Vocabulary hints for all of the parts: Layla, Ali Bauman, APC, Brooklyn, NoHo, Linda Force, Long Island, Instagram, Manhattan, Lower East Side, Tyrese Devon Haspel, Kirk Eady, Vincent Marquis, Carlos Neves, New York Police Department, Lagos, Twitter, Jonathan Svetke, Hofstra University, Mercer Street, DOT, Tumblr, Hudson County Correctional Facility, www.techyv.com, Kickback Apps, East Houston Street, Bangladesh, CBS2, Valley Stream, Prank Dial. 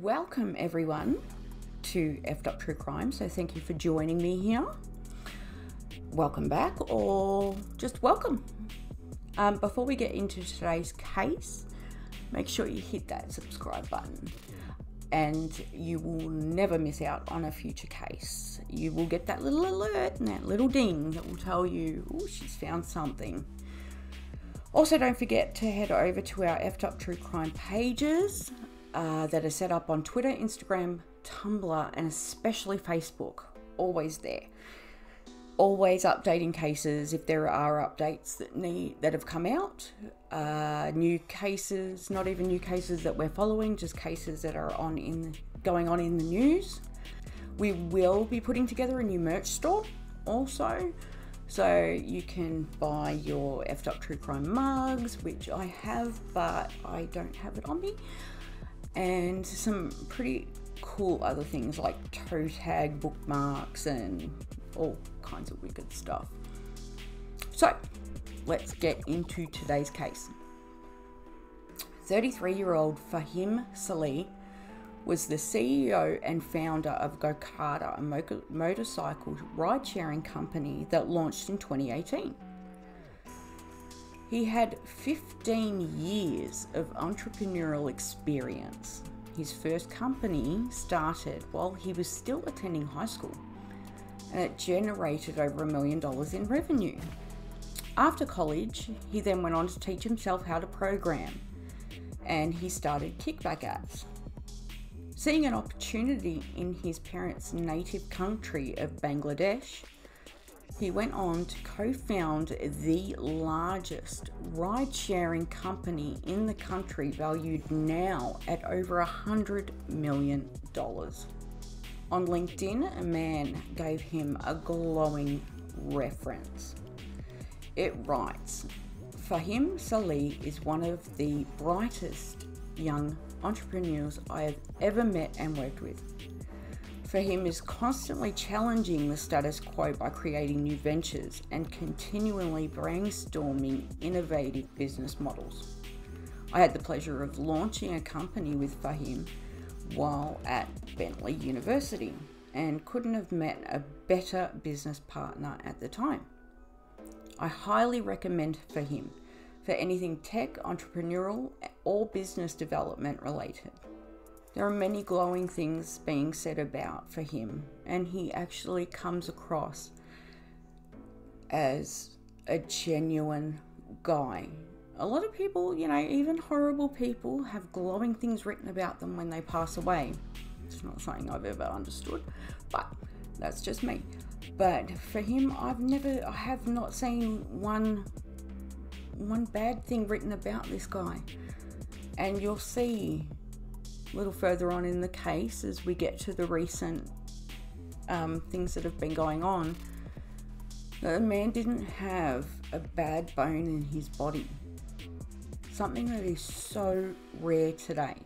Welcome everyone to F. True Crime, so thank you for joining me here. Welcome back, or just welcome. Before we get into today's case, make sure you hit that subscribe button and you will never miss out on a future case. You will get that little alert and that little ding that will tell you, oh, she's found something. Also, don't forget to head over to our F. True Crime pages that are set up on Twitter, Instagram, Tumblr, and especially Facebook. Always there. Always updating cases if there are updates that have come out. New cases, not even new cases that we're following, just cases that are going on in the news. We will be putting together a new merch store also, so you can buy your F. True Crime mugs, which I have, but I don't have it on me, and some pretty cool other things like toe tag bookmarks and all kinds of wicked stuff. So let's get into today's case. 33-year-old Fahim Saleh was the CEO and founder of Gokada, a motorcycle ride-sharing company that launched in 2018. He had 15 years of entrepreneurial experience. His first company started while he was still attending high school, and it generated over $1 million in revenue. After college, he then went on to teach himself how to program, and he started Kickback Apps. Seeing an opportunity in his parents' native country of Bangladesh, he went on to co-found the largest ride-sharing company in the country, valued now at over $100 million. On LinkedIn, a man gave him a glowing reference. It writes, "Fahim Saleh is one of the brightest young entrepreneurs I have ever met and worked with. Fahim is constantly challenging the status quo by creating new ventures and continually brainstorming innovative business models. I had the pleasure of launching a company with Fahim while at Bentley University and couldn't have met a better business partner at the time. I highly recommend Fahim for anything tech, entrepreneurial, or business development related. There are many glowing things being said about Fahim, and he actually comes across as a genuine guy. A lot of people, you know, even horrible people, have glowing things written about them when they pass away. It's not something I've ever understood, but that's just me. But for him, I have not seen one bad thing written about this guy. And you'll see a little further on in the case, as we get to the recent things that have been going on, that the man didn't have a bad bone in his body. Something that is so rare today.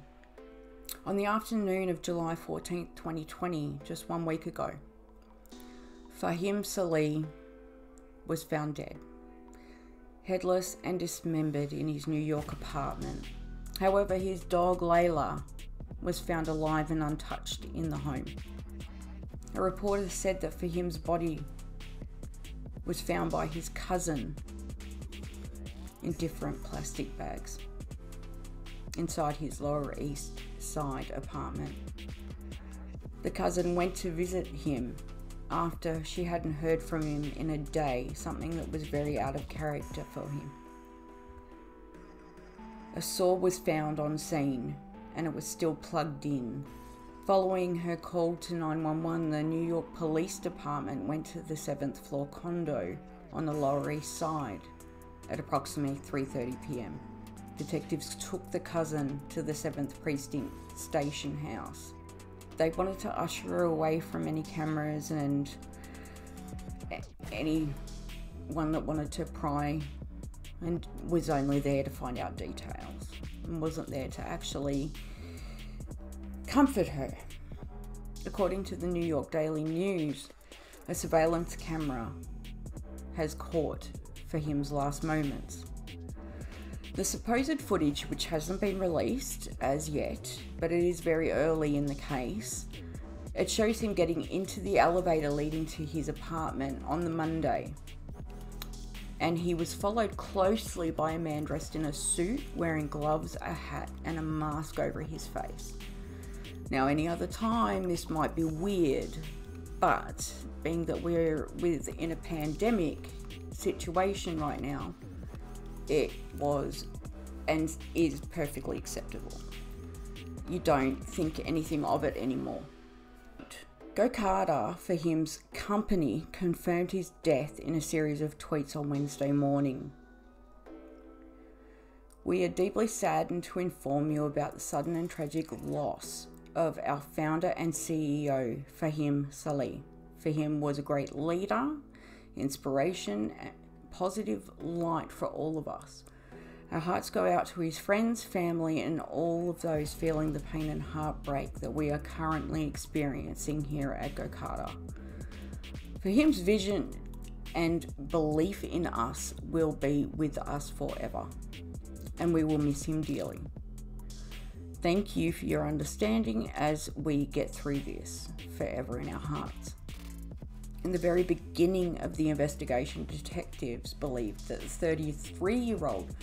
On the afternoon of July 14th, 2020, just 1 week ago, Fahim Saleh was found dead, headless and dismembered in his New York apartment. However, his dog Layla was found alive and untouched in the home. A reporter said that Fahim's body was found by his cousin in different plastic bags inside his Lower East Side apartment. The cousin went to visit him after she hadn't heard from him in a day, something that was very out of character for him. A saw was found on scene and it was still plugged in. Following her call to 911, the New York Police Department went to the 7th floor condo on the Lower East Side at approximately 3:30 p.m. Detectives took the cousin to the 7th Precinct Station House. They wanted to usher her away from any cameras and anyone that wanted to pry, and was only there to find out details and wasn't there to actually comfort her. According to the New York Daily News, a surveillance camera has caught Fahim's last moments. The supposed footage, which hasn't been released as yet, but it is very early in the case, it shows him getting into the elevator leading to his apartment on the Monday. And he was followed closely by a man dressed in a suit, wearing gloves, a hat, and a mask over his face. Now, any other time, this might be weird, but being that we're within a pandemic situation right now, it was and is perfectly acceptable. You don't think anything of it anymore. Gokada, Fahim's company, confirmed his death in a series of tweets on Wednesday morning. "We are deeply saddened to inform you about the sudden and tragic loss of our founder and CEO, Fahim Saleh. Fahim was a great leader, inspiration, and positive light for all of us. Our hearts go out to his friends, family, and all of those feeling the pain and heartbreak that we are currently experiencing here at Gokada. Fahim's vision and belief in us will be with us forever, and we will miss him dearly. Thank you for your understanding as we get through this, forever in our hearts." In the very beginning of the investigation, detectives believed that the 33-year-old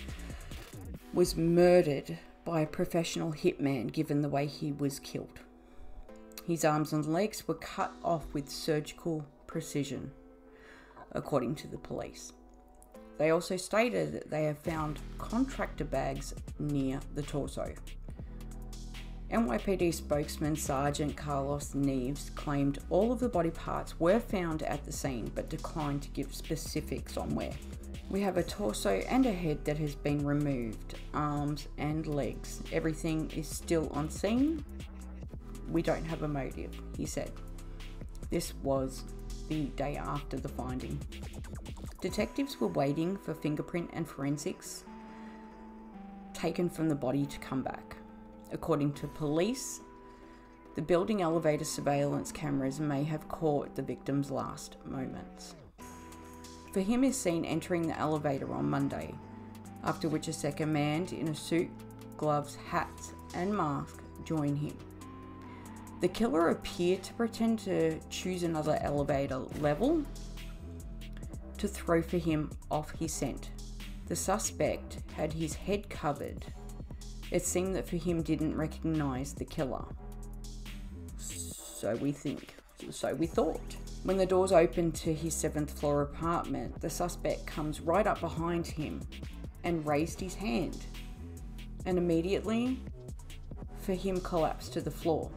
was murdered by a professional hitman, given the way he was killed. His arms and legs were cut off with surgical precision, according to the police. They also stated that they have found contractor bags near the torso. NYPD spokesman Sergeant Carlos Neves claimed all of the body parts were found at the scene, but declined to give specifics on where. "We have a torso and a head that has been removed, arms and legs. Everything is still on scene. We don't have a motive," he said. This was the day after the finding. Detectives were waiting for fingerprint and forensics taken from the body to come back. According to police, the building elevator surveillance cameras may have caught the victim's last moments. Fahim is seen entering the elevator on Monday, after which a second man in a suit, gloves, hats, and mask join him. The killer appeared to pretend to choose another elevator level to throw Fahim off his scent. The suspect had his head covered. It seemed that Fahim didn't recognize the killer. So we thought. When the doors opened to his 7th-floor apartment, the suspect comes right up behind him and raised his hand. And immediately, Fahim collapsed to the floor.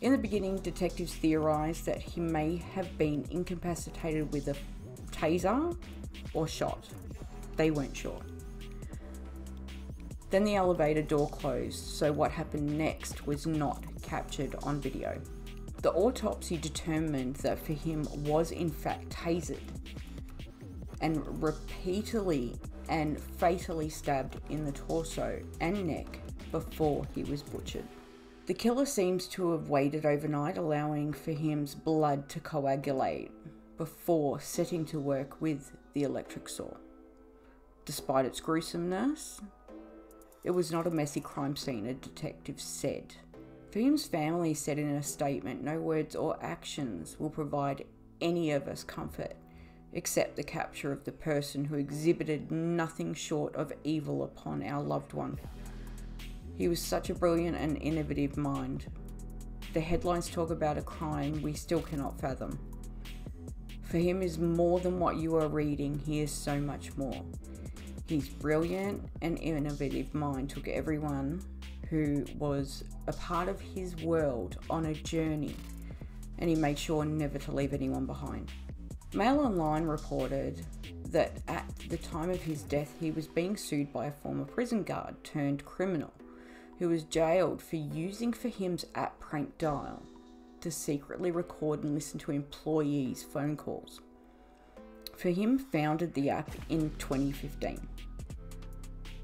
In the beginning, detectives theorized that he may have been incapacitated with a taser or shot. They weren't sure. Then the elevator door closed, so what happened next was not captured on video. The autopsy determined that Fahim was in fact tasered and repeatedly and fatally stabbed in the torso and neck before he was butchered. The killer seems to have waited overnight, allowing Fahim's blood to coagulate before setting to work with the electric saw. Despite its gruesomeness, it was not a messy crime scene, a detective said. Fahim's family said in a statement, "No words or actions will provide any of us comfort, except the capture of the person who exhibited nothing short of evil upon our loved one. He was such a brilliant and innovative mind. The headlines talk about a crime we still cannot fathom. Fahim is more than what you are reading. He is so much more. His brilliant and innovative mind took everyone who was a part of his world on a journey, and he made sure never to leave anyone behind." Mail Online reported that at the time of his death, he was being sued by a former prison guard turned criminal who was jailed for using Fahim's app Prank Dial to secretly record and listen to employees' phone calls. Fahim founded the app in 2015.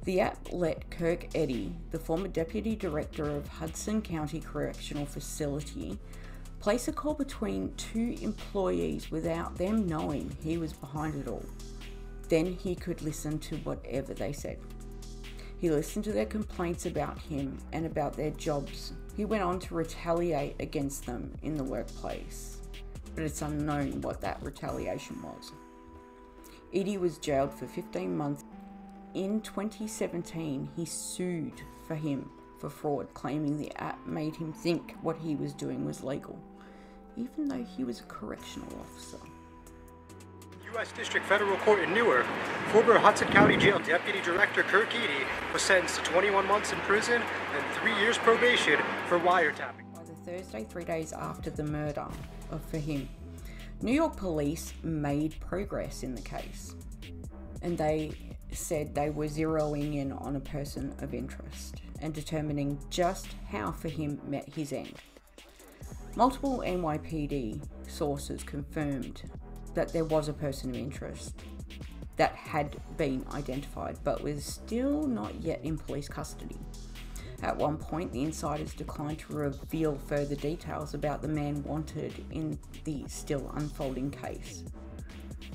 The app let Kirk Eady, the former deputy director of Hudson County Correctional Facility, place a call between two employees without them knowing he was behind it all. Then he could listen to whatever they said. He listened to their complaints about him and about their jobs. He went on to retaliate against them in the workplace, but it's unknown what that retaliation was. Eady was jailed for 15 months. In 2017, he sued Fahim for fraud, claiming the app made him think what he was doing was legal, even though he was a correctional officer. U.S. District Federal Court in Newark, former Hudson County Jail Deputy Director Kirk Eady was sentenced to 21 months in prison and 3 years probation for wiretapping. By the Thursday, 3 days after the murder of Fahim, New York police made progress in the case, and they said they were zeroing in on a person of interest and determining just how Fahim met his end. Multiple NYPD sources confirmed that there was a person of interest that had been identified but was still not yet in police custody. At one point, the insiders declined to reveal further details about the man wanted in the still unfolding case.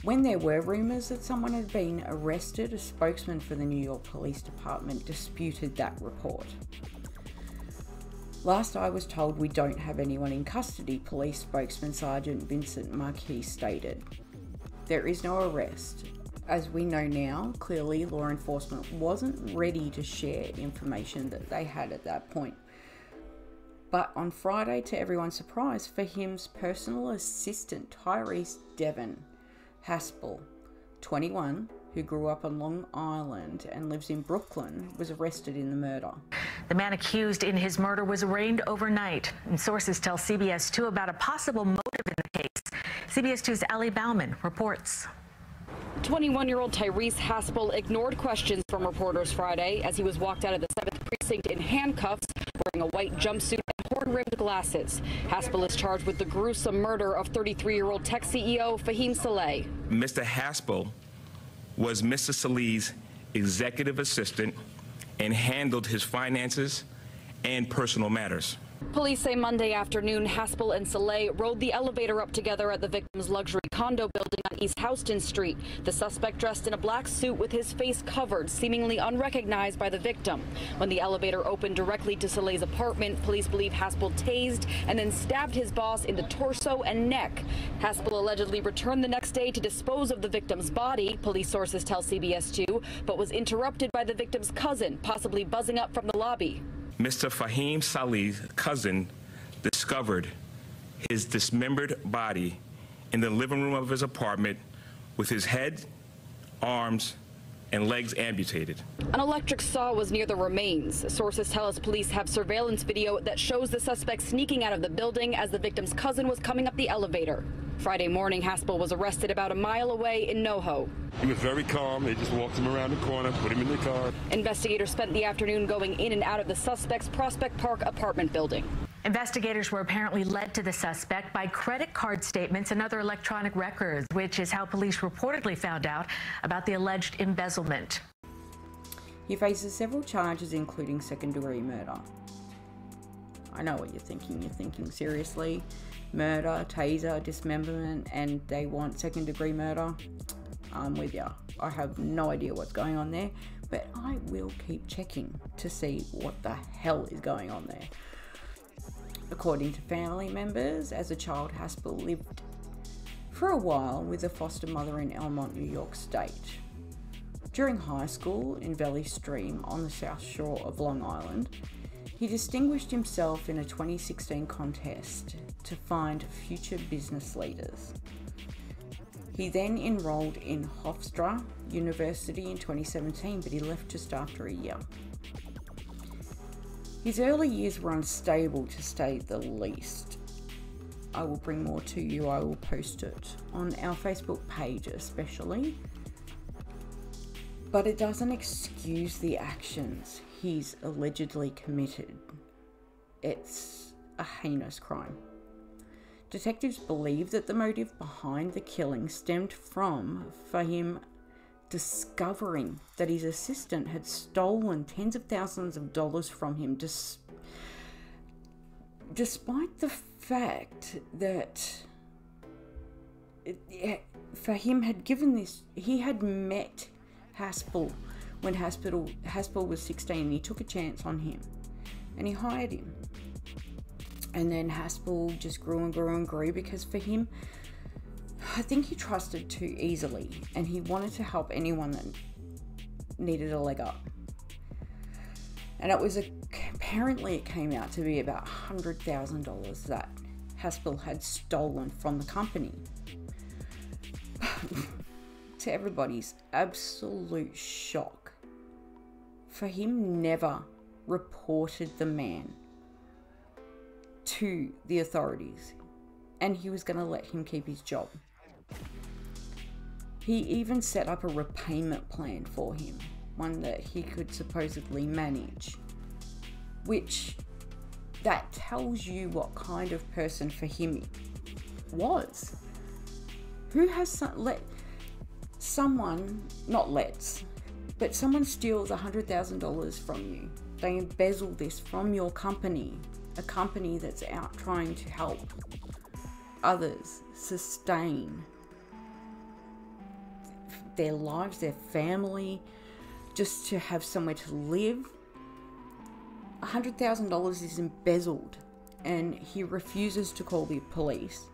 When there were rumors that someone had been arrested, a spokesman for the New York Police Department disputed that report. "Last I was told, we don't have anyone in custody," police spokesman Sergeant Vincent Marquis stated. There is no arrest. As we know now, clearly law enforcement wasn't ready to share information that they had at that point. But on Friday, to everyone's surprise, Fahim's personal assistant, Tyrese Devon Haspel, 21, who grew up on Long Island and lives in Brooklyn, was arrested in the murder. The man accused in his murder was arraigned overnight, and sources tell CBS2 about a possible motive in the case. CBS2's Ali Bauman reports. 21-year-old Tyrese Haspel ignored questions from reporters Friday as he was walked out of the 7th Precinct in handcuffs, wearing a white jumpsuit and horn-rimmed glasses. Haspel is charged with the gruesome murder of 33-year-old tech CEO Fahim Saleh. Mr. Haspel was Mr. Saleh's executive assistant and handled his finances and personal matters. Police say Monday afternoon, Haspel and Saleh rode the elevator up together at the victim's luxury condo building on East Houston Street. The suspect dressed in a black suit with his face covered, seemingly unrecognized by the victim. When the elevator opened directly to Saleh's apartment, police believe Haspel tased and then stabbed his boss in the torso and neck. Haspel allegedly returned the next day to dispose of the victim's body, police sources tell CBS2, but was interrupted by the victim's cousin, possibly buzzing up from the lobby. Mr. Fahim Saleh's cousin discovered his dismembered body in the living room of his apartment with his head, arms, and legs amputated. An electric saw was near the remains. Sources tell us police have surveillance video that shows the suspect sneaking out of the building as the victim's cousin was coming up the elevator. Friday morning, Haspel was arrested about a mile away in NoHo. He was very calm. They just walked him around the corner, put him in the car. Investigators spent the afternoon going in and out of the suspect's Prospect Park apartment building. Investigators were apparently led to the suspect by credit card statements and other electronic records, which is how police reportedly found out about the alleged embezzlement. He faces several charges, including second-degree murder. I know what you're thinking. You're thinking, seriously? Murder, taser, dismemberment, and they want second-degree murder? I'm with ya. I have no idea what's going on there, but I will keep checking to see what the hell is going on there. According to family members, as a child, Haspel lived for a while with a foster mother in Elmont, New York State. During high school in Valley Stream on the south shore of Long Island, he distinguished himself in a 2016 contest to find future business leaders. He then enrolled in Hofstra University in 2017, but he left just after a year. His early years were unstable, to say the least. I will bring more to you. I will post it on our Facebook page especially. But it doesn't excuse the actions he's allegedly committed. It's a heinous crime. Detectives believe that the motive behind the killing stemmed from Fahim discovering that his assistant had stolen tens of thousands of dollars from him, despite the fact that Fahim had given this, he had met Haspel when Haspel was 16, and he took a chance on him and he hired him. And then Haspel just grew and grew and grew, because for him, I think he trusted too easily and he wanted to help anyone that needed a leg up. And it was apparently it came out to be about $100,000 that Haspel had stolen from the company. To everybody's absolute shock, Fahim never reported the man to the authorities, and he was going to let him keep his job. He even set up a repayment plan for him, one that he could supposedly manage, which that tells you what kind of person Fahim was. Who has someone steals $100,000 from you. They embezzle this from your company, a company that's out trying to help others sustain their lives, their family, just to have somewhere to live. $100,000 is embezzled, and he refuses to call the police,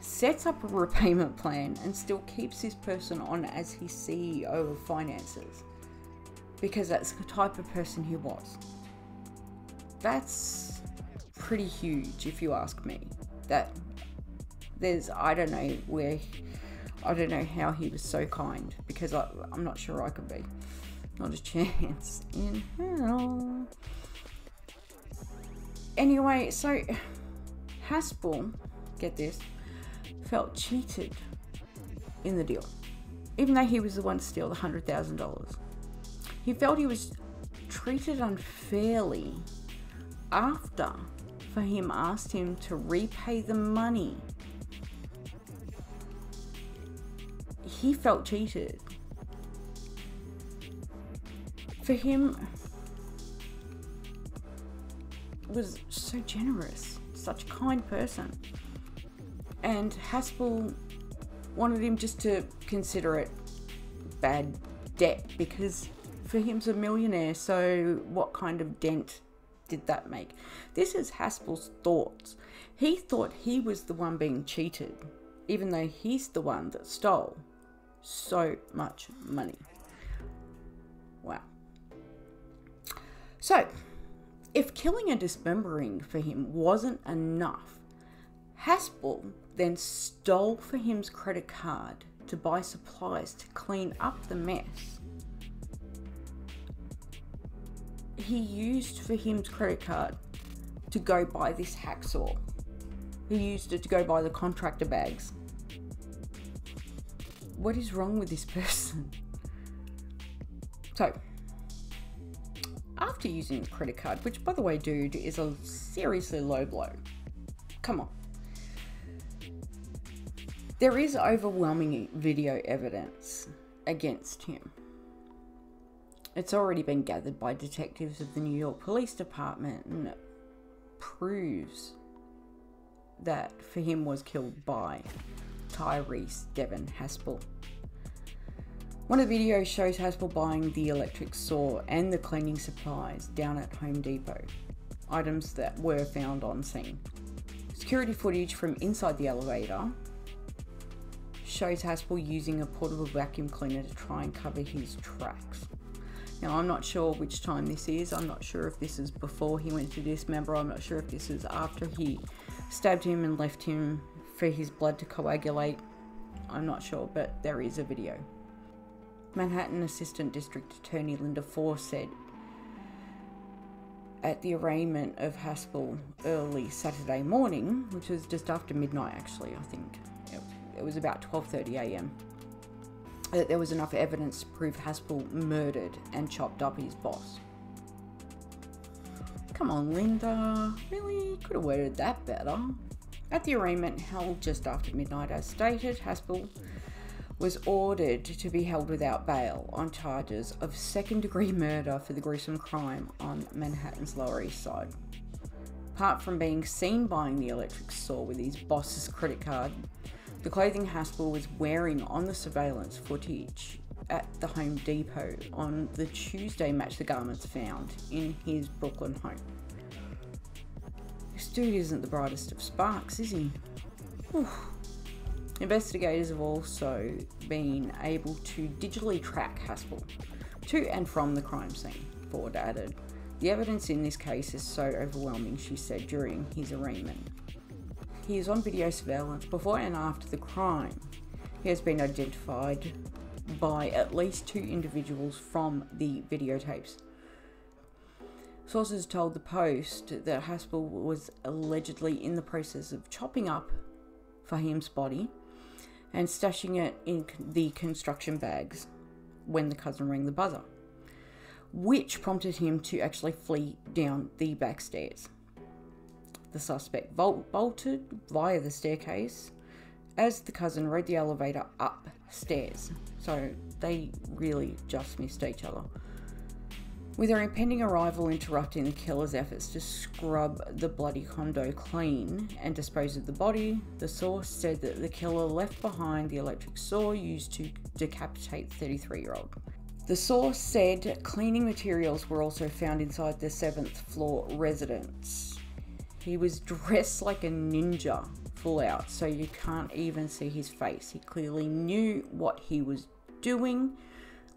sets up a repayment plan, and still keeps this person on as his CEO of finances, because that's the type of person he was. That's pretty huge, if you ask me. That there's, I don't know how he was so kind, because I'm not sure I could be. Not a chance in hell. Anyway, so Haspel, get this, felt cheated in the deal, even though he was the one to steal the $100,000. He felt he was treated unfairly after Fahim asked him to repay the money. He felt cheated. Fahim was so generous, such a kind person. And Haspel wanted him just to consider it bad debt, because Fahim's a millionaire, so what kind of dent did that make? This is Haspel's thoughts. He thought he was the one being cheated, even though he's the one that stole so much money. Wow. So, if killing and dismembering for him wasn't enough, Haspel then stole Fahim's credit card to buy supplies to clean up the mess. He used Fahim's credit card to go buy this hacksaw. He used it to go buy the contractor bags. What is wrong with this person? So, after using the credit card, which by the way, dude, is a seriously low blow. Come on. There is overwhelming video evidence against him. It's already been gathered by detectives of the New York Police Department, and it proves that Fahim was killed by Tyrese Devon Haspel. One of the videos shows Haspel buying the electric saw and the cleaning supplies down at Home Depot, items that were found on scene. Security footage from inside the elevator shows Haspel using a portable vacuum cleaner to try and cover his tracks. Now, I'm not sure which time this is. I'm not sure if this is before he went to dismember. I'm not sure if this is after he stabbed him and left him for his blood to coagulate. I'm not sure, but there is a video. Manhattan Assistant District Attorney Linda Force said at the arraignment of Haspel early Saturday morning, which was just after midnight actually, I think, it was about 12:30 a.m. that there was enough evidence to prove Haspel murdered and chopped up his boss. Come on, Linda, really? Could have worded that better. At the arraignment held just after midnight, as stated, Haspel was ordered to be held without bail on charges of second-degree murder for the gruesome crime on Manhattan's Lower East Side. Apart from being seen buying the electric saw with his boss's credit card, The clothing Haspel was wearing on the surveillance footage at the Home Depot on the Tuesday matched the garments found in his Brooklyn home. This dude isn't the brightest of sparks, is he? Whew. Investigators have also been able to digitally track Haspel to and from the crime scene, Ford added. The evidence in this case is so overwhelming, she said during his arraignment. He is on video surveillance before and after the crime. He has been identified by at least two individuals from the videotapes. Sources told the Post that Haspel was allegedly in the process of chopping up Fahim's body and stashing it in the construction bags when the cousin rang the buzzer, which prompted him to actually flee down the back stairs. The suspect bolted via the staircase as the cousin rode the elevator upstairs, so they really just missed each other. With her impending arrival interrupting the killer's efforts to scrub the bloody condo clean and dispose of the body, the source said that the killer left behind the electric saw used to decapitate the 33-year-old. The source said cleaning materials were also found inside the 7th floor residence. He was dressed like a ninja, full out, so you can't even see his face. He clearly knew what he was doing.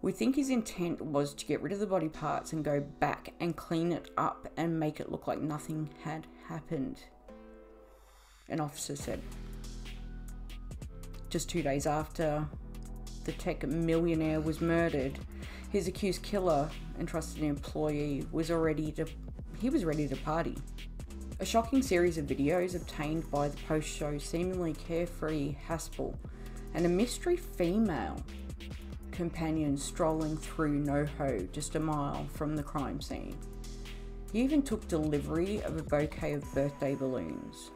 We think his intent was to get rid of the body parts and go back and clean it up and make it look like nothing had happened, an officer said. Just 2 days after the tech millionaire was murdered, his accused killer and trusted employee was ready to party. A shocking series of videos obtained by the Post show seemingly carefree Haspel and a mystery female companion strolling through NoHo just a mile from the crime scene. He even took delivery of a bouquet of birthday balloons.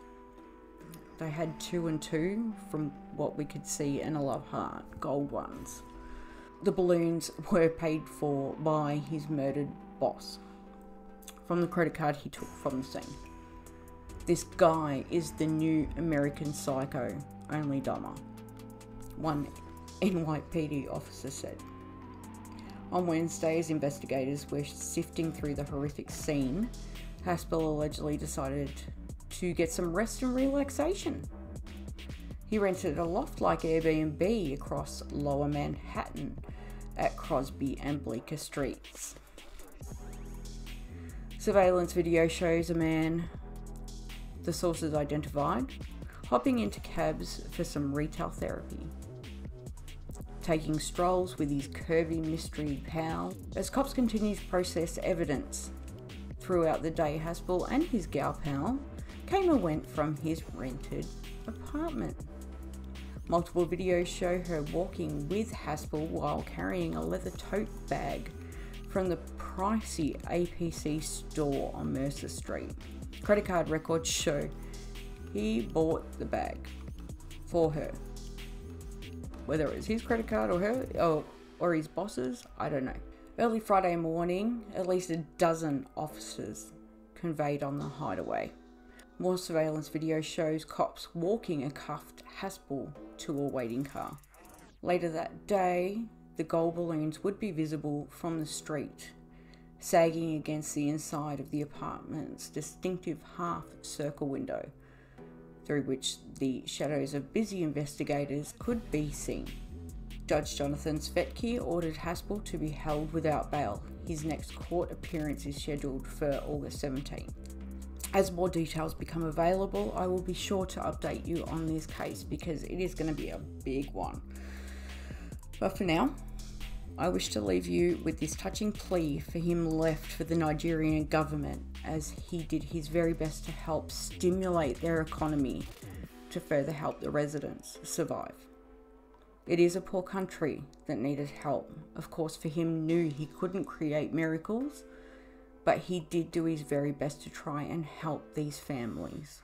They had 2 and 2 from what we could see and a love heart, gold ones. The balloons were paid for by his murdered boss from the credit card he took from the scene. This guy is the new American Psycho, only dumber, one NYPD officer said. On Wednesday, as investigators were sifting through the horrific scene, Haspel allegedly decided to get some rest and relaxation. He rented a loft-like Airbnb across Lower Manhattan at Crosby and Bleecker streets. Surveillance video shows a man, the sources identified, hopping into cabs for some retail therapy, taking strolls with his curvy mystery pal. As cops continue to process evidence throughout the day, Haspel and his gal pal came and went from his rented apartment. Multiple videos show her walking with Haspel while carrying a leather tote bag from the pricey APC store on Mercer Street. Credit card records show he bought the bag for her. Whether it was his credit card or her or his boss's, I don't know. Early Friday morning, at least a dozen officers conveyed on the hideaway. More surveillance video shows cops walking a cuffed Haspel to a waiting car. Later that day, the gold balloons would be visible from the street, sagging against the inside of the apartment's distinctive half-circle window, through which the shadows of busy investigators could be seen. Judge Jonathan Svetke ordered Haspel to be held without bail. His next court appearance is scheduled for August 17th. As more details become available, I will be sure to update you on this case because it is going to be a big one. But for now, I wish to leave you with this touching plea Fahim left for the Nigerian government as he did his very best to help stimulate their economy to further help the residents survive. It is a poor country that needed help. Of course, Fahim knew he couldn't create miracles, but he did do his very best to try and help these families.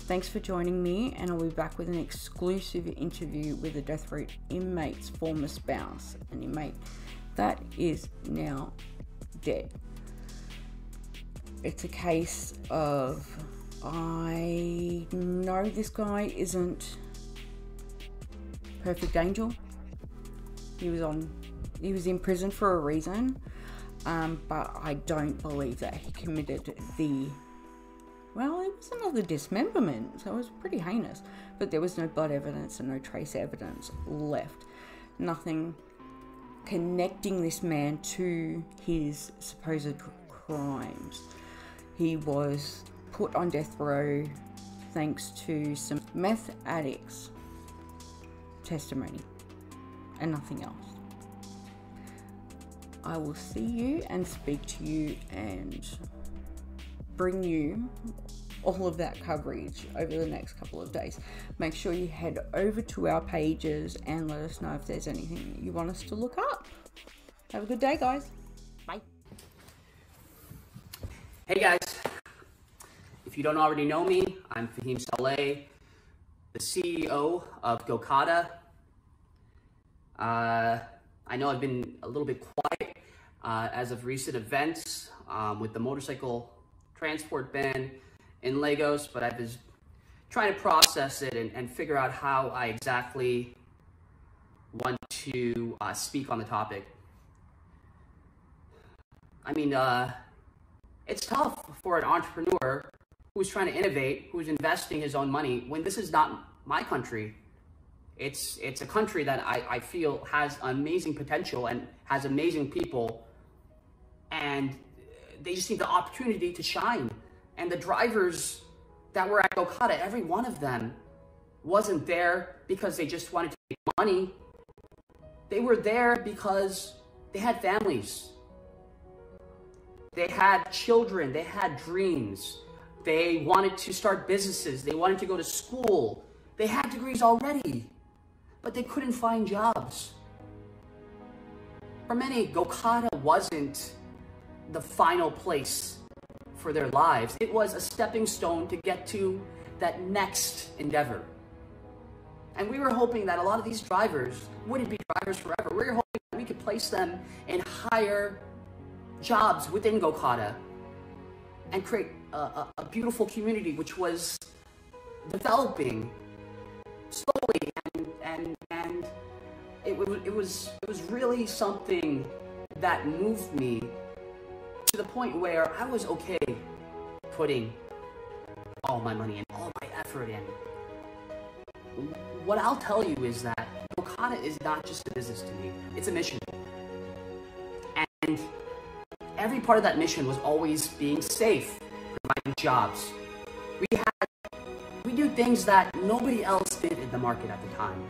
Thanks for joining me, and I'll be back with an exclusive interview with a death row inmate's former spouse, an inmate that is now dead. It's a case of, I know this guy isn't perfect angel. He was in prison for a reason, but I don't believe that he committed the, well, it was another dismemberment, so it was pretty heinous, but there was no blood evidence and no trace evidence left. Nothing connecting this man to his supposed crimes. He was put on death row thanks to some meth addicts' testimony and nothing else. I will see you and speak to you and bring you all of that coverage over the next couple of days. Make sure you head over to our pages and let us know if there's anything that you want us to look up. Have a good day, guys. Bye. Hey guys, if you don't already know me, I'm Fahim Saleh, the CEO of Gokada. I know I've been a little bit quiet as of recent events with the motorcycle transport ban in Lagos, but I've been trying to process it and figure out how I exactly want to speak on the topic. I mean, it's tough for an entrepreneur who's trying to innovate, who's investing his own money, when this is not my country. It's a country that I feel has amazing potential and has amazing people, and they just need the opportunity to shine. And the drivers that were at Gokada, every one of them wasn't there because they just wanted to make money. They were there because they had families. They had children. They had dreams. They wanted to start businesses. They wanted to go to school. They had degrees already, but they couldn't find jobs. For many, Gokada wasn't the final place for their lives. It was a stepping stone to get to that next endeavor. And we were hoping that a lot of these drivers wouldn't be drivers forever. We were hoping that we could place them in higher jobs within Gokada and create a beautiful community, which was developing slowly, and it was really something that moved me to the point where I was okay putting all my money in, all my effort in. What I'll tell you is that Gokada is not just a business to me, it's a mission. And every part of that mission was always being safe, providing jobs. We do things that nobody else did in the market at the time.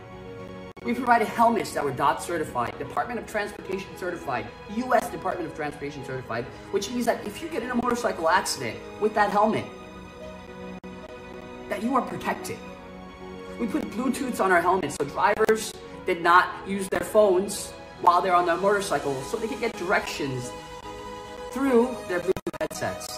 We provided helmets that were DOT certified, Department of Transportation certified, U.S. Department of Transportation certified, which means that if you get in a motorcycle accident with that helmet, that you are protected. We put Bluetooths on our helmets so drivers did not use their phones while they're on their motorcycle, so they could get directions through their Bluetooth headsets.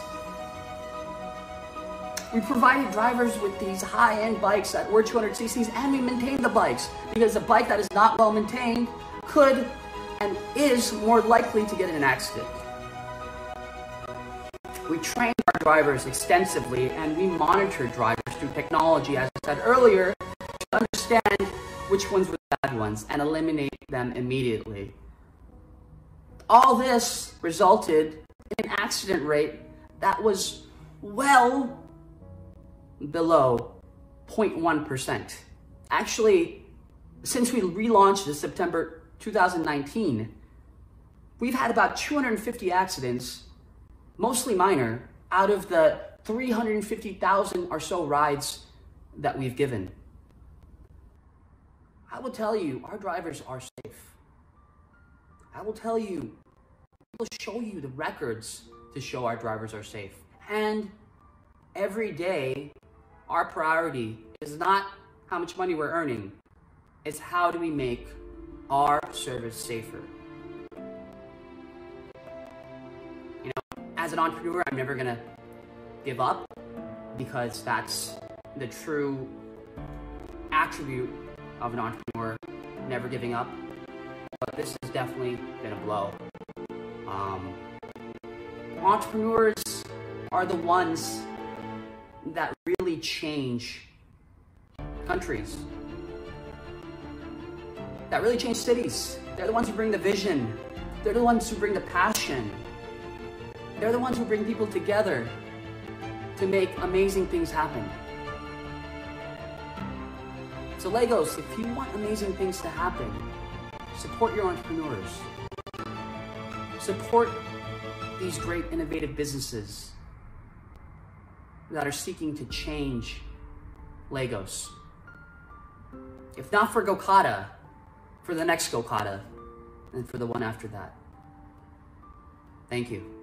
We provided drivers with these high-end bikes that were 200 cc's, and we maintained the bikes, because a bike that is not well maintained could and is more likely to get in an accident. We trained our drivers extensively, and we monitored drivers through technology, as I said earlier, to understand which ones were the bad ones and eliminate them immediately. All this resulted in an accident rate that was well below 0.1%. Actually, since we relaunched in September 2019, we've had about 250 accidents, mostly minor, out of the 350,000 or so rides that we've given. I will tell you, our drivers are safe. I will tell you, we'll show you the records to show our drivers are safe. And every day, our priority is not how much money we're earning, it's how do we make our service safer. You know, as an entrepreneur, I'm never gonna give up, because that's the true attribute of an entrepreneur, never giving up. But this has definitely been a blow. Entrepreneurs are the ones that really change countries. that really change cities. They're the ones who bring the vision. They're the ones who bring the passion. They're the ones who bring people together to make amazing things happen. So Lagos, if you want amazing things to happen, support your entrepreneurs. Support these great innovative businesses that are seeking to change Lagos. If not for Gokada, for the next Gokada, and for the one after that. Thank you.